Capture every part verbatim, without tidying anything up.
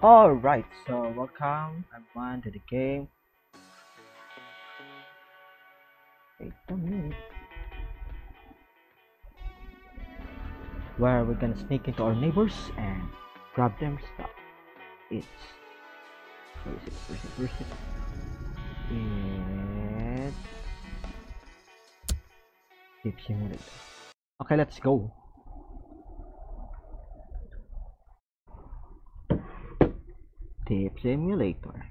Alright, so welcome everyone to the game. Wait a minute. Where we're gonna sneak into our neighbors and grab them stuff. It's where is it? Where is it? Where is it? It's Thief Simulator. Okay, let's go. Thief Simulator.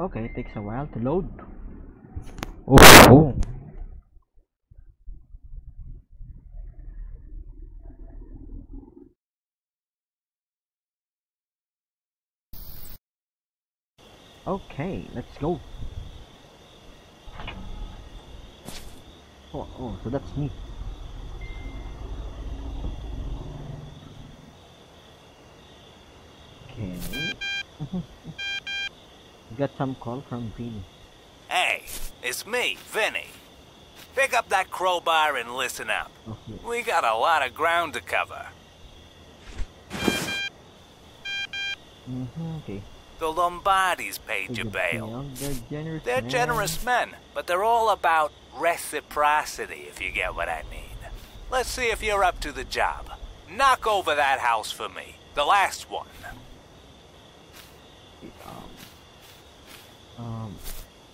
Okay, it takes a while to load. Oh, oh. Okay, let's go. Oh, oh, so that's me. Okay. Got some call from Vinny. Hey, it's me, Vinny. Pick up that crowbar and listen up. Okay. We got a lot of ground to cover. Mm-hmm, okay. The Lombardis paid okay, your bail. They're generous, they're generous men. men, but they're all about reciprocity, if you get what I mean. Let's see if you're up to the job. Knock over that house for me. The last one. Yeah. Um,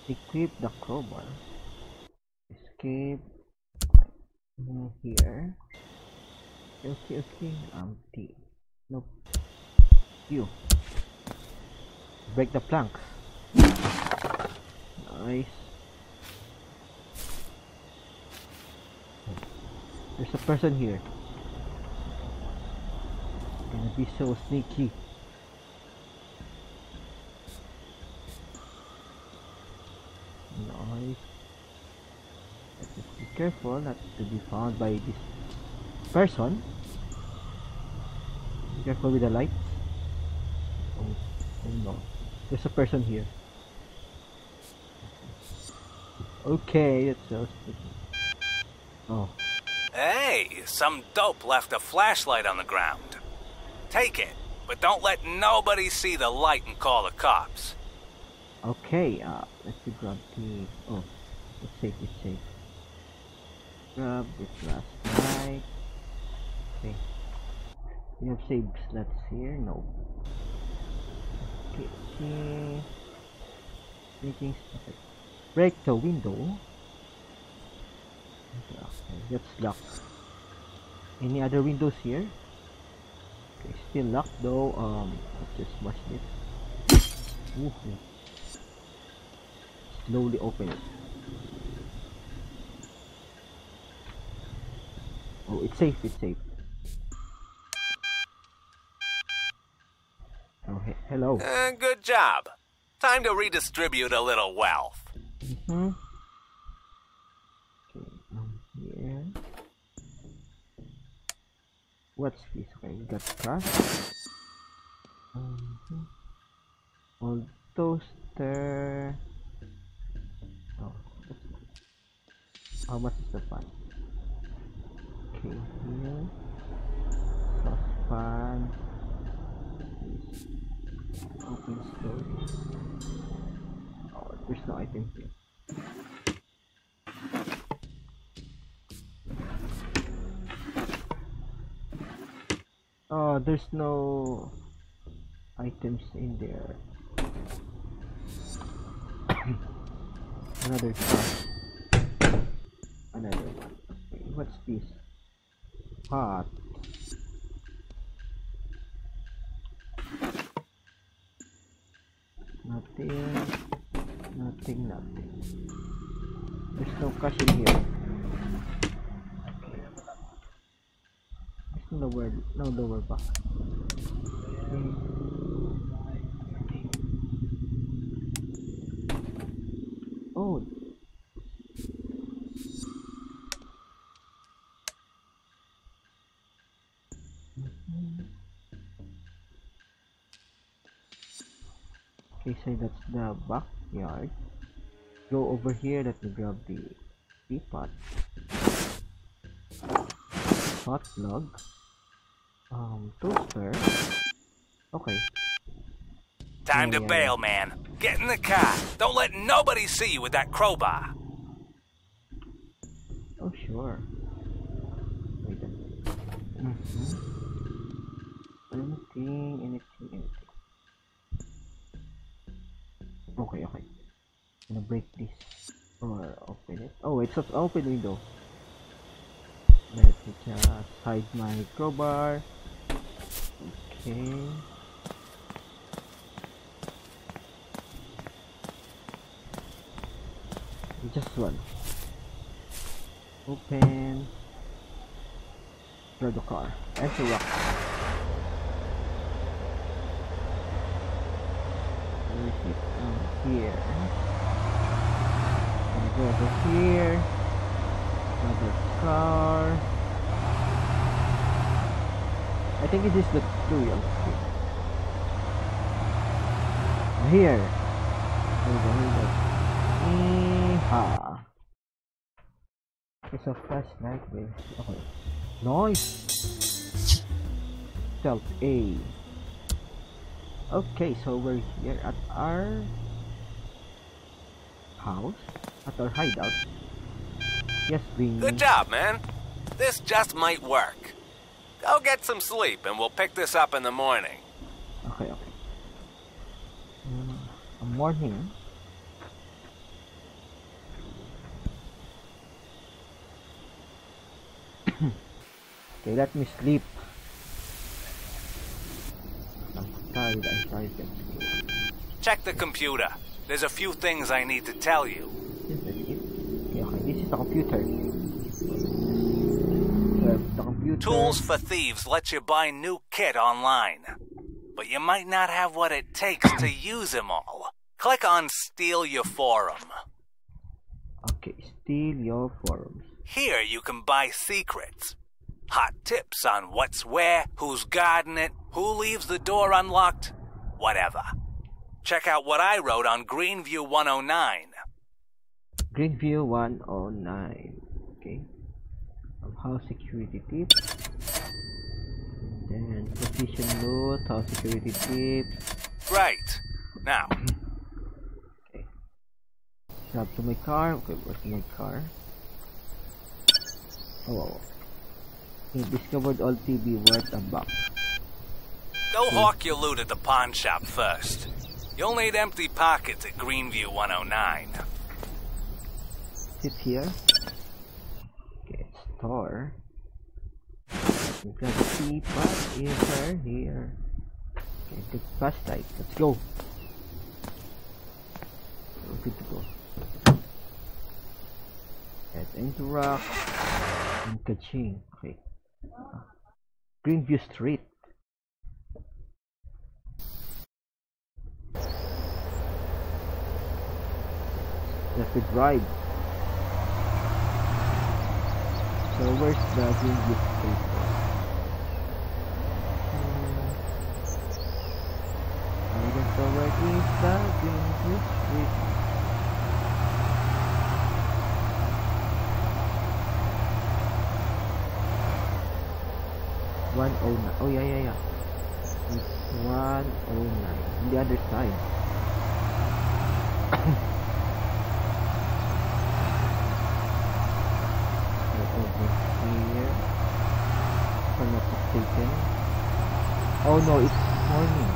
equip the crowbar. Escape here. Okay, okay. Um, T. Nope. You. Break the plank. Nice. There's a person here. Gonna be so sneaky. Nice. Let's just be careful not to be found by this person. Be careful with the light. Oh, oh no. There's a person here. Okay, that's so sticky. Oh. Hey, some dope left a flashlight on the ground. Take it, but don't let nobody see the light and call the cops. Okay, uh, let's grab the... oh, it's safe, it's safe. Grab this last night. Okay. We have saved slots here, no. Okay, okay. Making... okay. Break the window. Okay, okay, that's locked. Any other windows here? Okay, still locked though, um, let's just watch this. Ooh. Slowly open it. Oh, it's safe, it's safe. Oh, he hello. Uh, good job. Time to redistribute a little wealth. Mm-hmm. Okay, um, here. What's this way? We got trash. Mm-hmm. Old toaster. How much is the pan? Okay, here. Saucepan. Open slowly. Oh, there's no item here. Oh, there's no items in there. Another trash. Another one. Okay, what's this? Pot. Nothing. Nothing, nothing. There's no cash in here. Okay. There's no lower, no lower back. Okay. Okay, so that's the backyard. go over here. Let me grab the teapot, hot plug, um, toaster. Okay. Time yeah, to yeah, bail, yeah. man. Get in the car. Don't let nobody see you with that crowbar. Oh sure. Wait a minute. Mm-hmm. Anything, anything, anything. Okay, okay. I'm gonna break this or open it. Oh, it's an open window. Let me just hide my crowbar. Okay. Just one. Open. Grab the car. Enter rock. Where is it? Oh, here. And go over here. Grab the car. I think it is the tutorial. Here. Here we go, here we go. Ah. It's a flashlight with okay. Noise. Stealth A. Okay, so we're here at our house, at our hideout. Yes, Vinny. Good job, man. This just might work. Go get some sleep, and we'll pick this up in the morning. Okay, okay. Mm, a morning. Okay, let me sleep. I'm tired, I'm tired. Check the computer. There's a few things I need to tell you. This is it. Yeah, this is the computer. Uh, the computer. Tools for Thieves lets you buy new kit online. But you might not have what it takes to use them all. Click on Steal Your Forum. Okay, Steal Your Forums. Here you can buy secrets. Hot tips on what's where, who's guarding it, who leaves the door unlocked, whatever. Check out what I wrote on Greenview one oh nine. Greenview one oh nine. Okay. Um, house security tips. Then position loot, house security tips. Right. Now. Okay. Grab to my car. Okay, where's my car? Oh, oh, oh. He discovered all T V worth a buck. Go okay. Hawk your loot at the pawn shop first. You'll need empty pockets at Greenview one oh nine. Sit here. Okay, store. We've got the teapot here, here. Okay, good flashlight. Let's go. We're good to go. Let's into rock. And ka-ching. Okay. Uh, Greenview Street. That's the drive. So where's the Greenview Street? Hmm. I don't know where is the Greenview Street. one oh nine. Oh yeah, yeah, yeah. It's one oh nine. On the other side. Over here. If I'm not mistaken. Oh no, it's morning.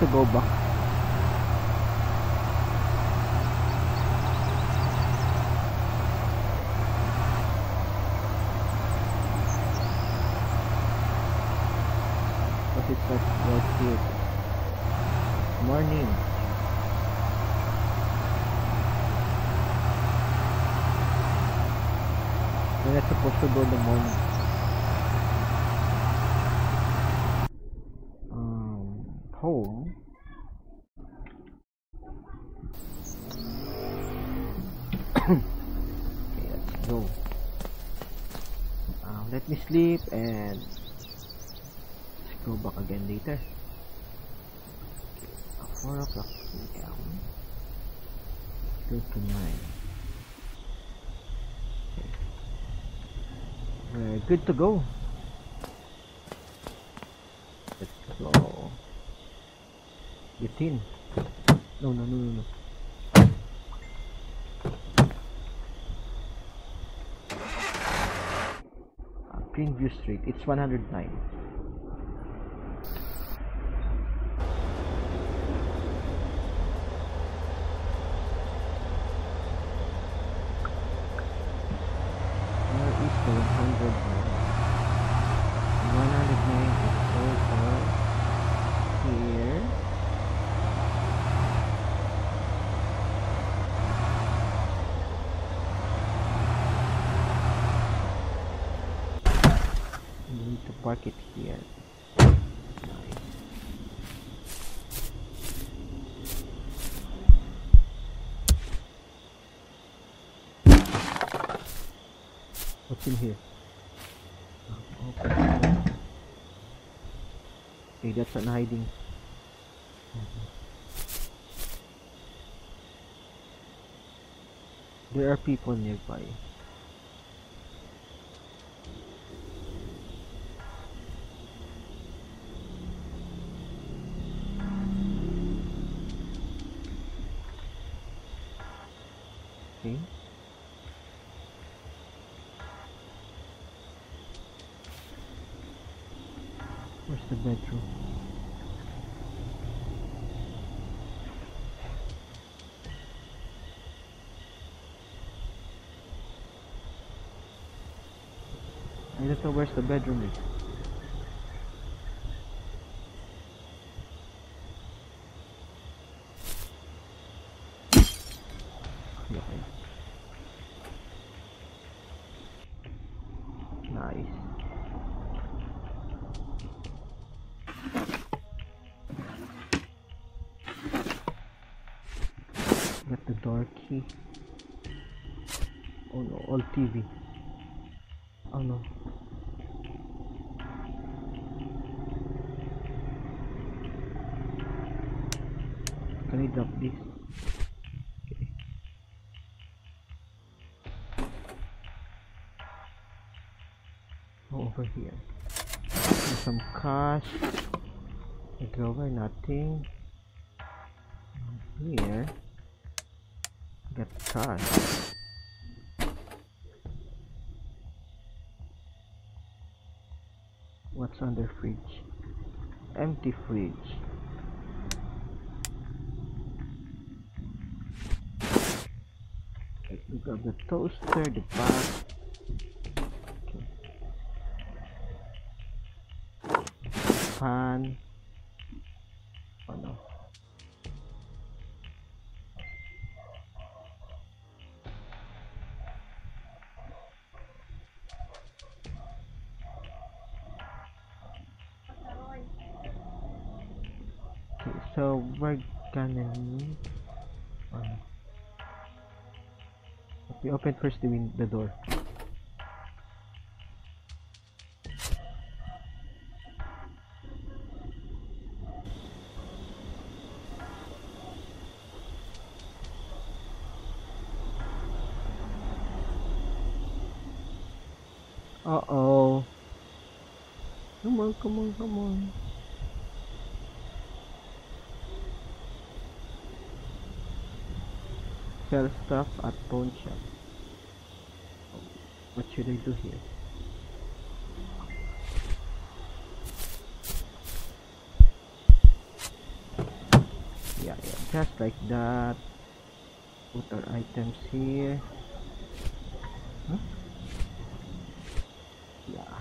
To go back. But it's like right here. Morning. We're not supposed to go in the morning. hole. Okay, let's go. Uh, let me sleep and let's go back again later. Okay, four o'clock p m Go to nine. We're good to go. Let's go. Get in. No, no, no, no, no. Uh, Greenview Street. It's one hundred nine. Park it here. Nice. What's in here? Oh, okay. Okay, that's an hiding. Mm-hmm. There are people nearby. Where's the bedroom? I don't know where's the bedroom is. Got the door key. Oh no, all T V. Oh no. Can I drop this? Okay. Oh, over here. There's some cash. A drawer, nothing. And here. Got car. What's on the fridge? Empty fridge. Okay, we got the toaster, the bath. Okay. Pan. Oh no. So we're gonna need. Um, we open first the win the door. Uh oh! Come on! Come on! Come on! Sell stuff at pawn shop. What should I do here? Yeah, yeah, just like that. Put our items here. Huh? Yeah.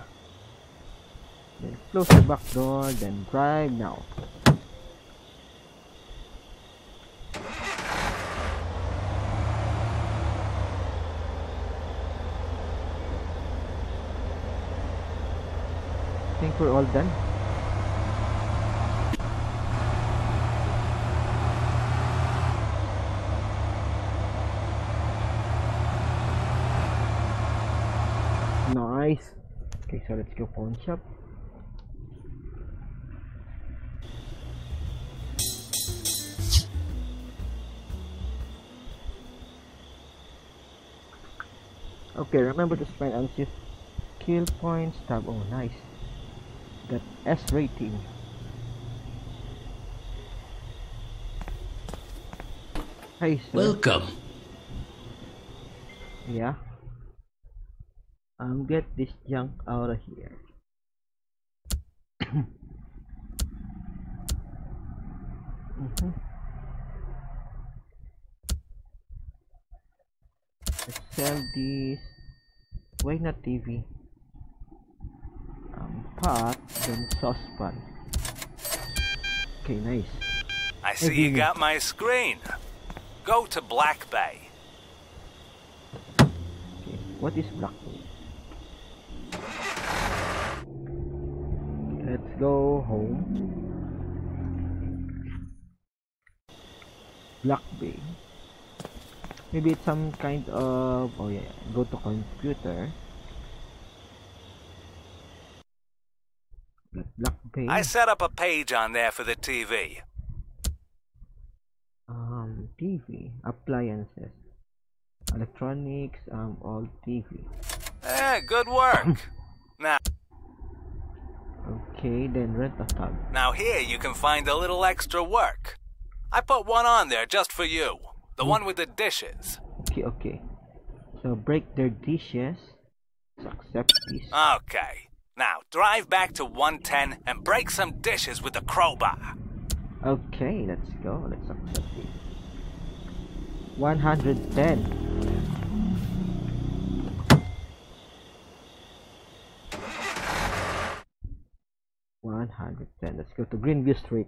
Then close the back door. Then drive now. I think we're all done. so let's go pawn shop. Okay, remember to spend on shift kill points tab. Oh nice, got S rating. Hi sir. Welcome. Yeah, um, get this junk out of here. Mm-hmm. Let's sell this. Why not T V? Um, pot, then saucepan. Okay, nice. I see you got my screen. Go to Black Bay. Okay, what is Black Bay? Let's go home. Black Bay. Maybe it's some kind of... oh yeah, go to computer. Black Bay. I set up a page on there for the T V. Um, T V, appliances, electronics, um, all T V. Eh, good work. Now. Okay, then rent a tub. Now here you can find a little extra work. I put one on there just for you. The one with the dishes. Okay, okay. So break their dishes. Let's accept this. Okay. Now drive back to one ten and break some dishes with the crowbar. Okay, let's go. Let's accept this. one ten. one ten. Let's go to Greenview Street.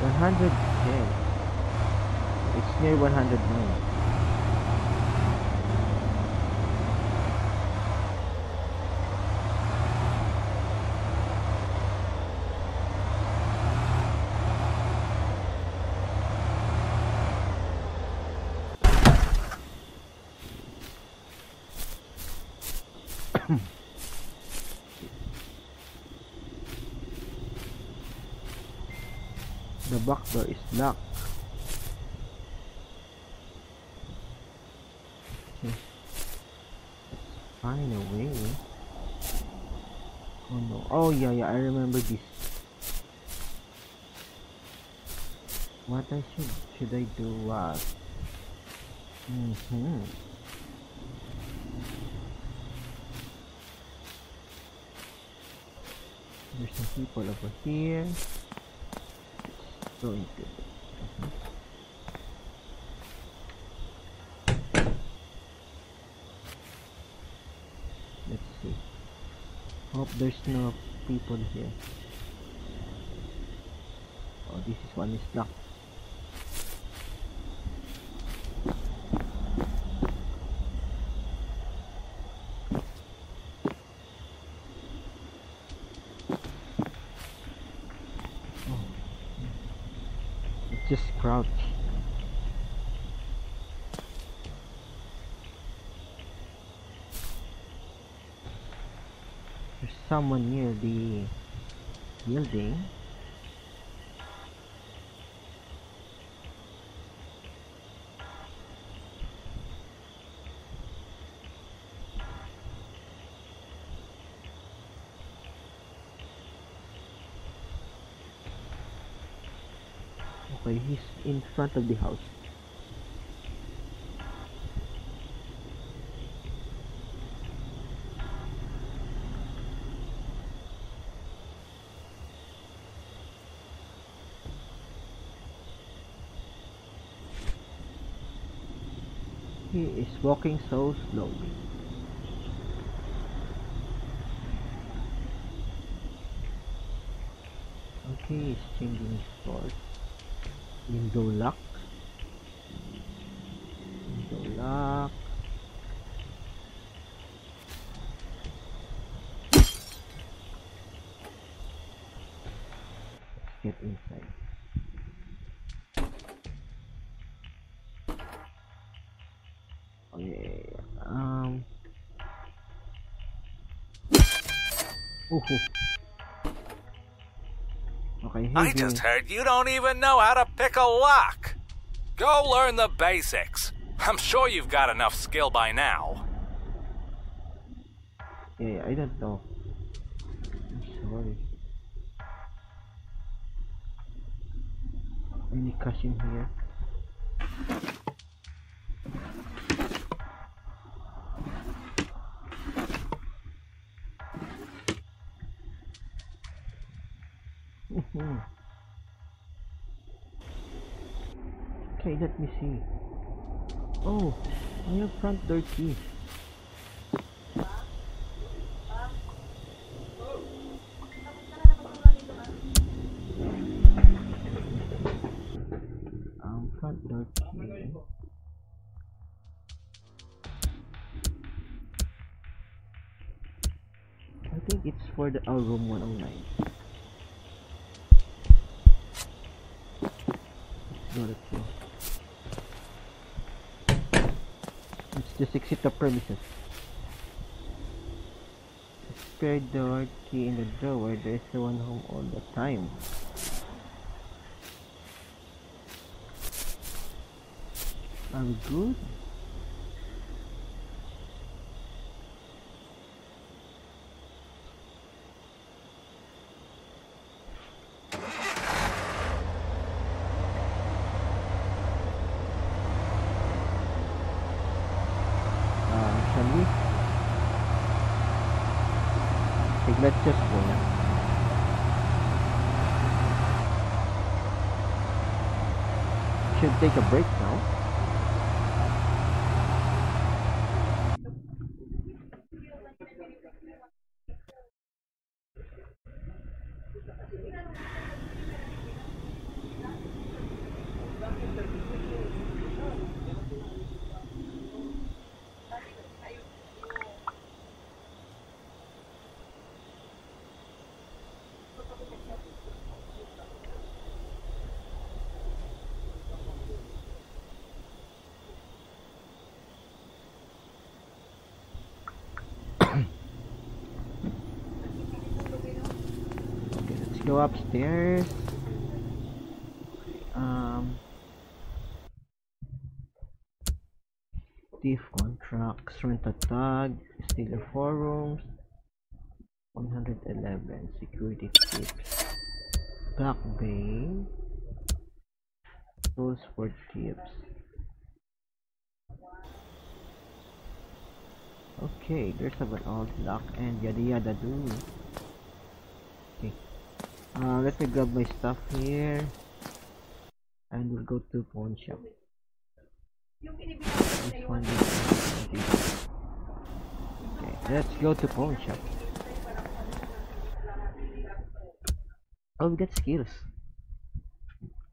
one hundred ten. It's near one hundred nine. The box door is locked. Okay. Let's find a way. Oh no. Oh yeah, yeah, I remember this. What I should should I do was uh, mm-hmm. There's some people over here. Going to mm-hmm. Let's see. Hope there's no people here. Oh, this is one is locked. Just crouch. There's someone near the building. He's in front of the house. He is walking so slowly. Okay, he's changing his course. Window lock. Window lock. Let's get in. Ooh. Okay, I just me. heard you don't even know how to pick a lock. Go learn the basics. I'm sure you've got enough skill by now. Yeah, I don't know. I'm sorry. Any cash in here? Okay, let me see. Oh, new front door key. Um, front door key. I think it's for the uh, room one oh nine. Let's go. Let's just exit the premises. The spare door key in the drawer. There is no one home all the time. Are we good? Let's just go now. Should take a break now. Go upstairs. Um, thief contracts, rent a tag, stealer forums, one eleven, security tips, Black Bay, Tools for Thieves. Okay, there's about all the luck and yada yada do. Uh, let me grab my stuff here and we'll go to pawn shop. Which one is okay, let's go to pawn shop. Oh, we got skills.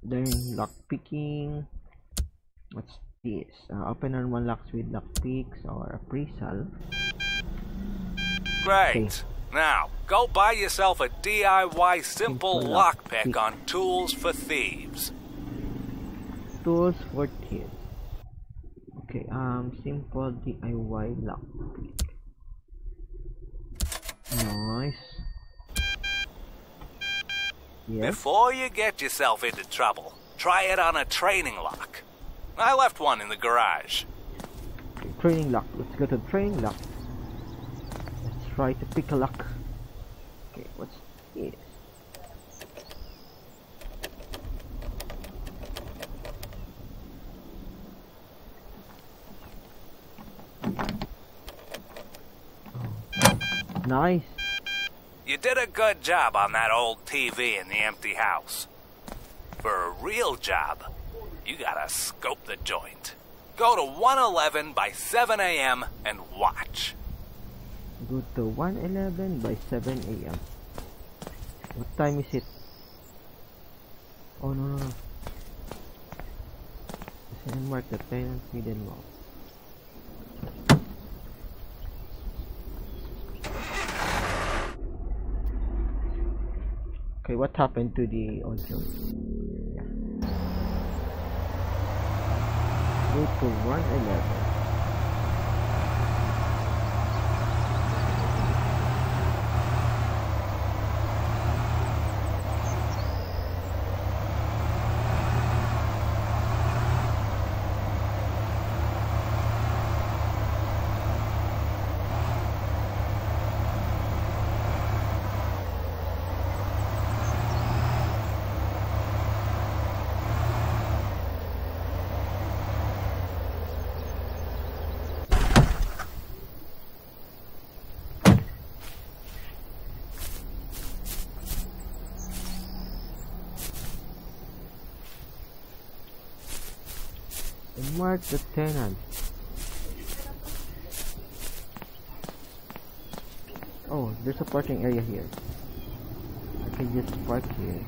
Learn lock picking. What's this? Uh, open normal locks with lock picks or appraisal. Great. Okay. Now, go buy yourself a D I Y simple lockpick on Tools for Thieves. Tools for Thieves. Okay, um, simple D I Y lockpick. Nice. Yes. Before you get yourself into trouble, try it on a training lock. I left one in the garage. Okay, training lock. Let's go to training lock. Try to pick a lock. Okay, what's this? Oh. Nice. You did a good job on that old T V in the empty house. For a real job, you gotta scope the joint. Go to one eleven by seven A M and watch. Go to one eleven by seven A M What time is it? Oh no no no. And mark the tenant hidden wall. Okay, what happened to the audio? Yeah. Go to one eleven. and mark the tenant. Oh, there's a parking area here. I can just park here.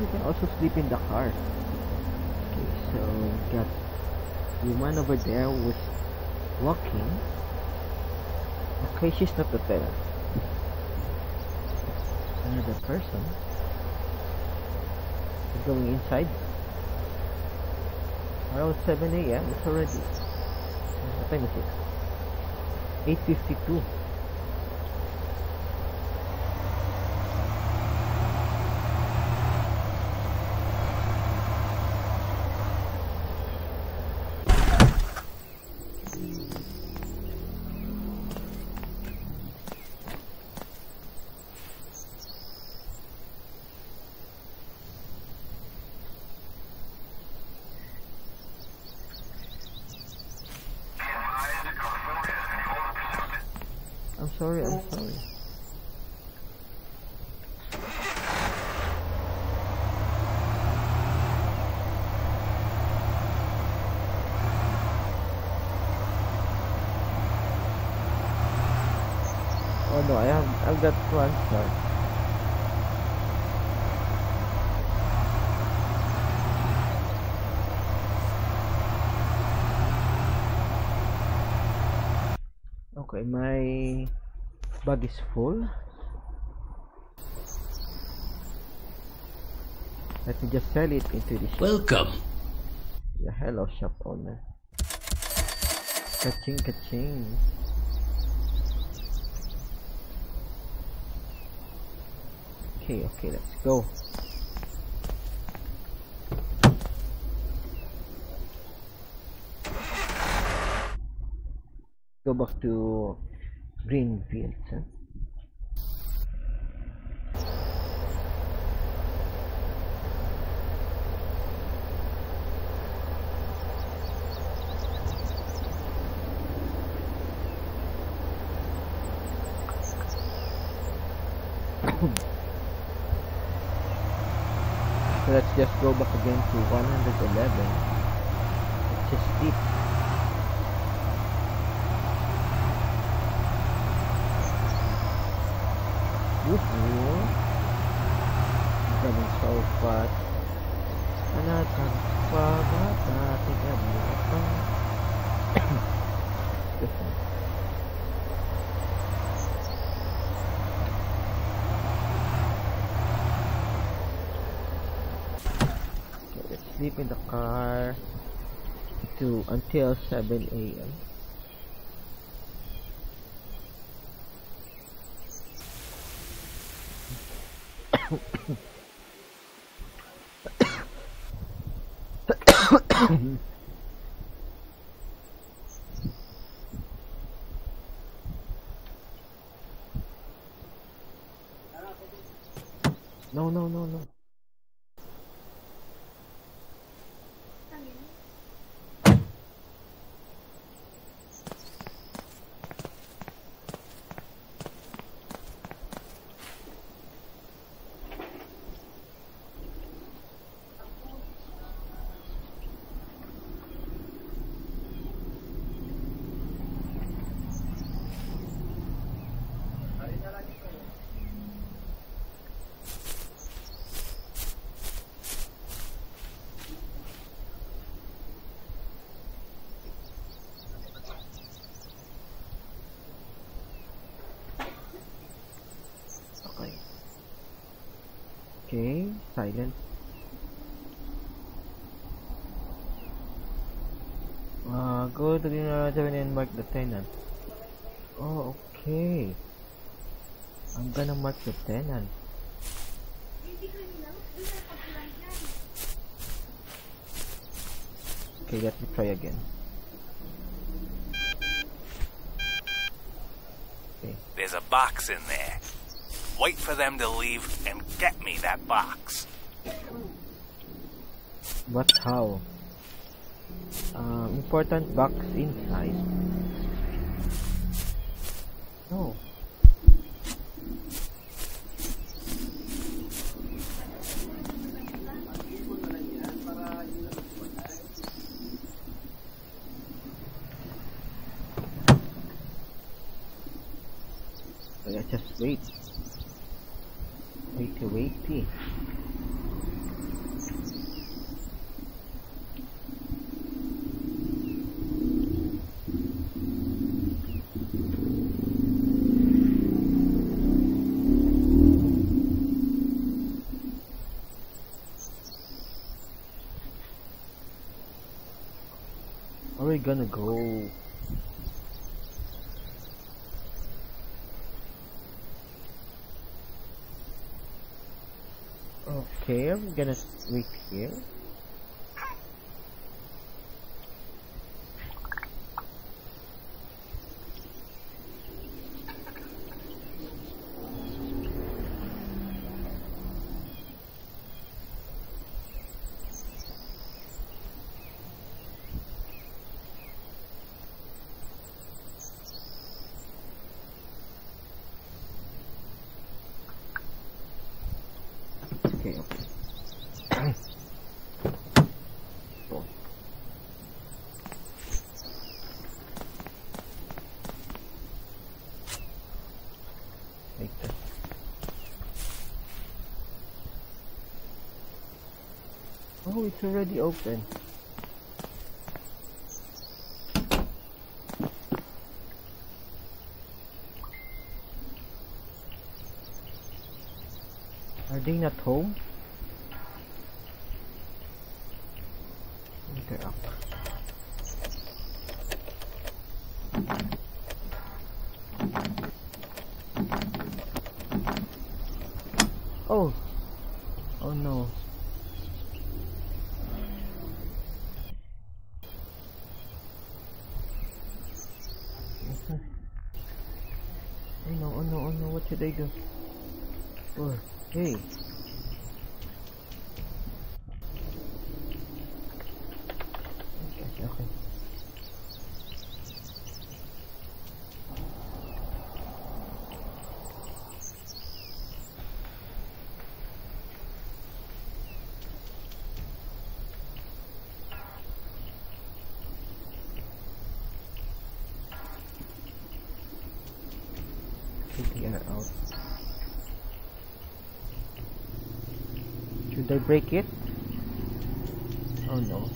We can also sleep in the car. Okay, so we got the woman over there was walking. Okay, she's not the tenant. Another person. We're going inside. Around seven A M it's already. What time is it? eight fifty-two. Sorry, I'm sorry. Oh no, I have I've got one star. Okay, my bag is full. Let me just sell it into the shop. Welcome. Yeah, hello, shop owner. Ka-ching, ka-ching. Okay, okay, let's go. Go back to Greenview. Huh? So let's just go back again to one eleven. It's just deep. Woohoo! I'm coming so fast. I'm not coming fast, but I think I'm not fast. This one. Okay, let's sleep in the car to, until seven A M No, no, no, no. Okay, silent. Uh, go to the seven and mark the tenant. Oh, okay. I'm gonna mark the tenant. Okay, let me try again. There's a box in there. Wait for them to leave and get me that box. But how? Uh, important box inside. No. Let's just wait. Wait, wait, wait. Are we gonna go? Okay, I'm gonna sleep here. Okay, okay. Cool. Like this. Oh, it's already open. Are they not home? Okay, up. Oh! Oh no. Okay. Oh no, oh no, oh no, what should I do? Oh. Hey. Okay, okay. Take the air out. Should I break it? Oh no.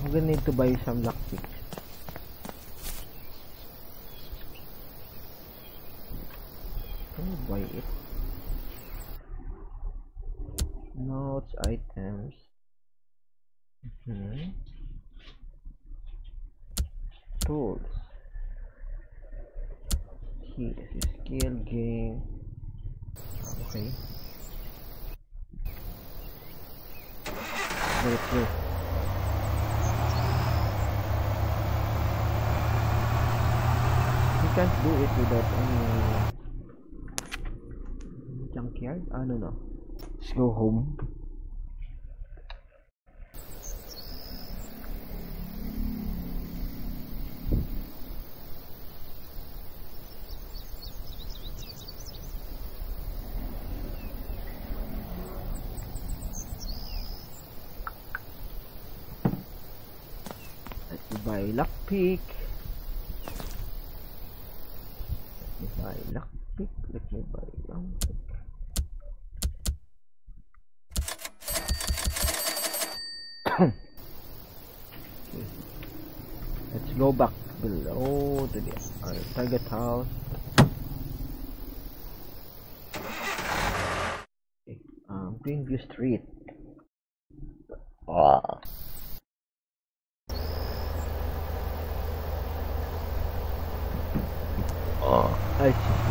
I'm gonna need to buy some lockpicks. Can I buy it? Notes, items. Mm-hmm. Tools. Here is a skill game. Okay. Very close. We can't do it without any junkyard. I don't know. Let's go home. Let's buy lockpick. Let me buy lockpick. Let me buy lockpick. Okay. Let's go back below to the uh, target house. Okay. Um, Greenview Street. Ah. Ah. I see.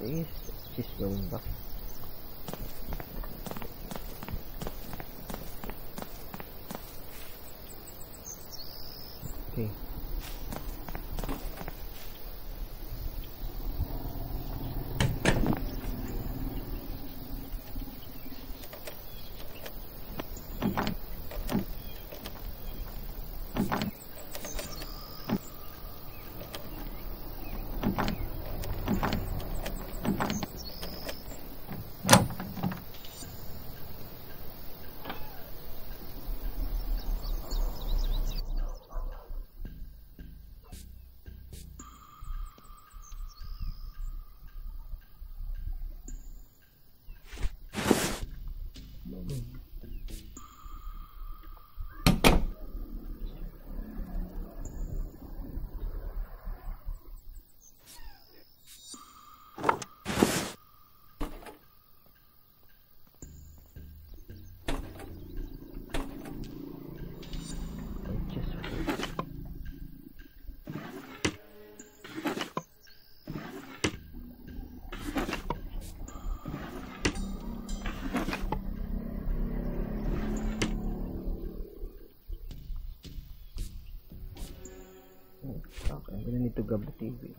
these, it's just lumber. Okay. Okay, I'm gonna need to grab the T V.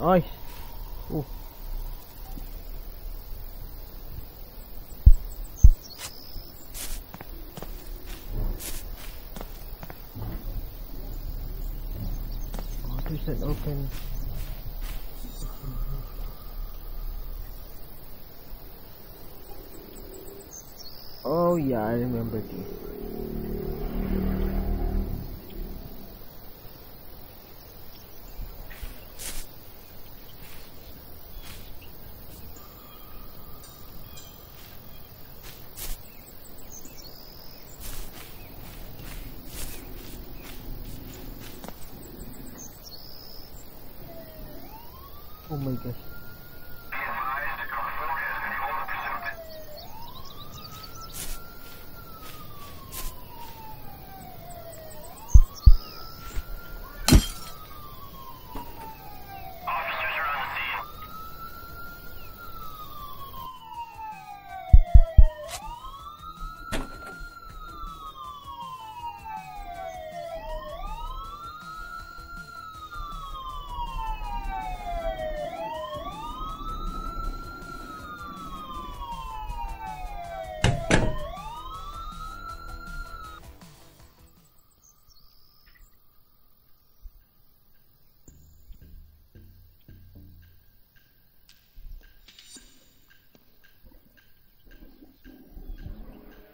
Nice. Ooh. Oh, two cent open. Oh yeah, I remember this. Oh my gosh.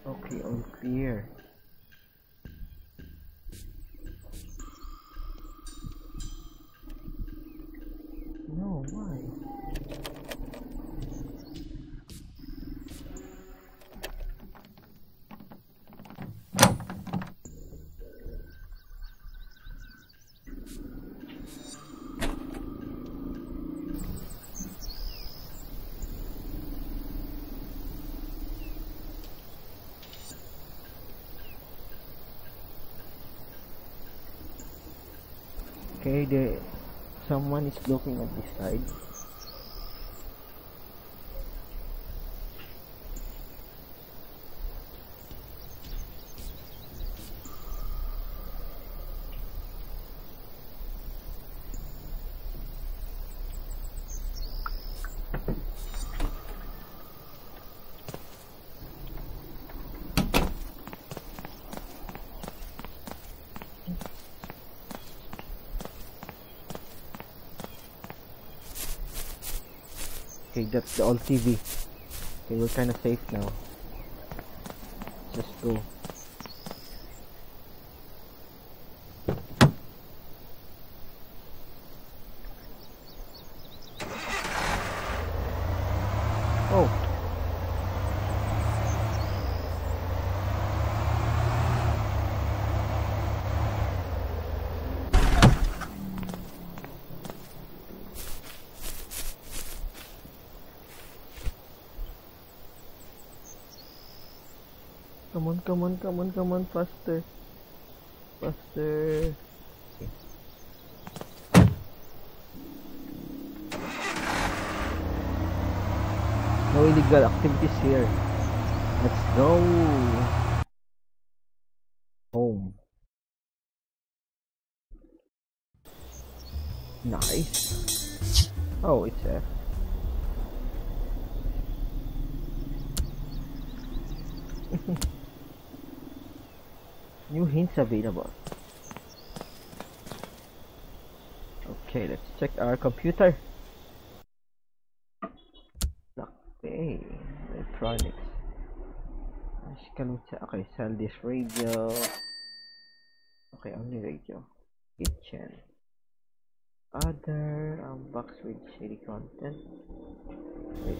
Okay, I'm clear. No, why? Okay, there someone is blocking on this side. Okay, that's the old T V. Okay, we're kind of safe now. Just go. Oh. Come on, come on, come on, come on, faster. Faster. No illegal activities here. Let's go. Home. Nice. Oh, it's a... New hints available. Okay, let's check our computer. Black Bay electronics. Okay, sell this radio. Okay, only radio. Kitchen. Other unbox with shady content. Wait.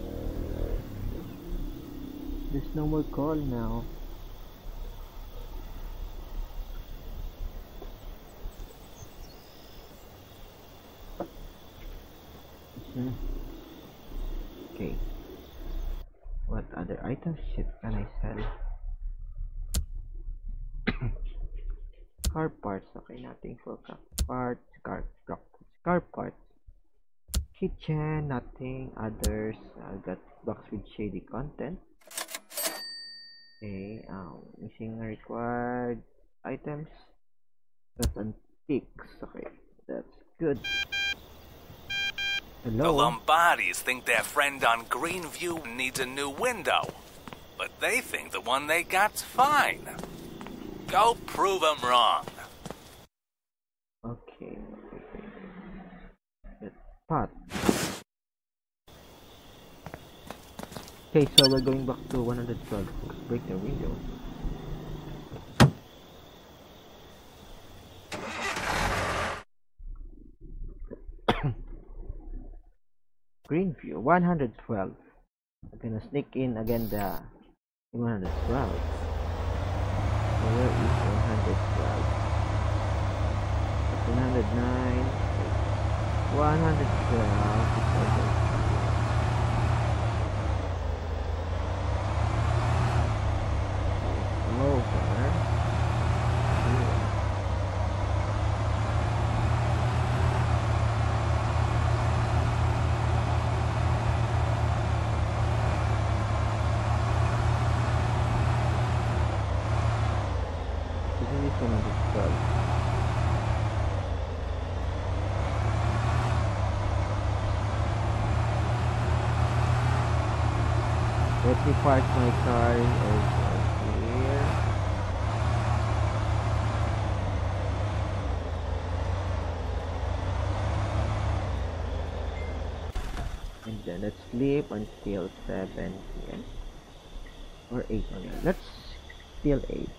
There's no more call now. Hmm. Okay. What other items shit can I sell? Car parts. Okay, nothing for car parts. Car truck. Car parts. Kitchen. Nothing. Others. I got box with shady content. Okay. Um. Missing required items. That's antiques. Okay. That's good. Hello? The Lombardis think their friend on Greenview needs a new window, but they think the one they got's fine. Go prove them wrong. Okay. It's pot. Okay, so we're going back to one hundred twelve. Let's break the window. Greenview one hundred twelve. I'm gonna sneak in again the one hundred twelve. So where is one hundred twelve? one hundred nine. one hundred twelve. Let me park my car over here. And then let's sleep until seven P M or eight. Okay, let's till eight.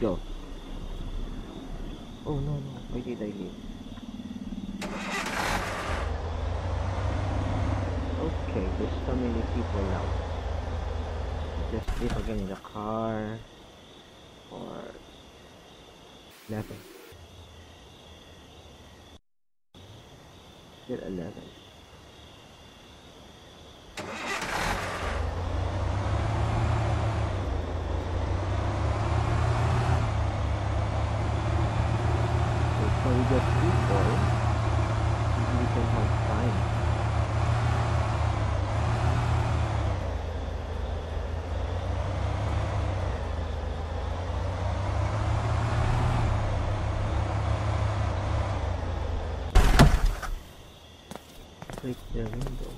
Go. Oh no no, why did I leave? Okay, there's so many people now. Just sleep again in the car. eleven. Get eleven. Break their window.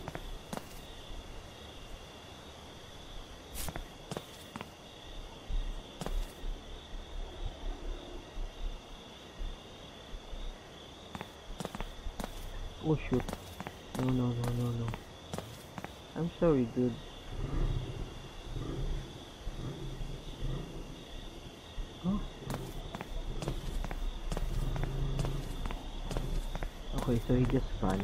Oh shoot. No, no, no, no, no. I'm sorry, dude. Huh? Okay, so he just vanished.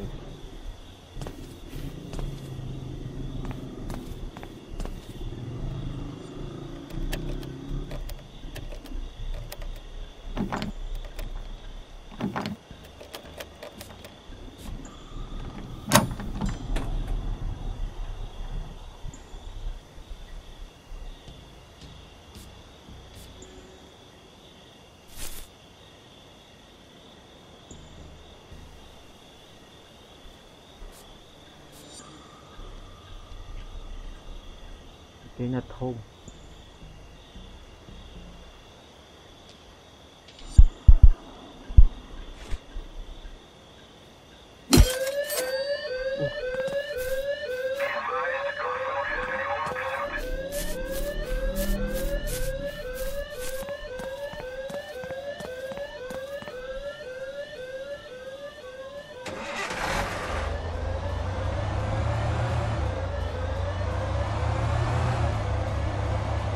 They're not home.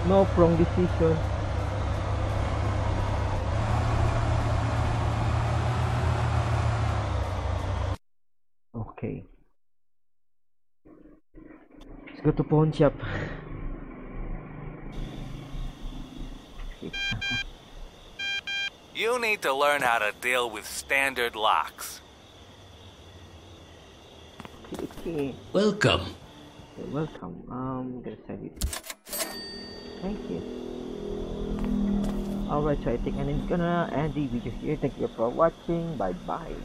No, wrong decision. Okay. Let's go to pawn shop. You need to learn how to deal with standard locks. Okay, okay. Welcome. Okay, welcome. Um, I'm gonna save it. Thank you. Alright, so I think I'm gonna end the video here. Thank you for watching. Bye bye.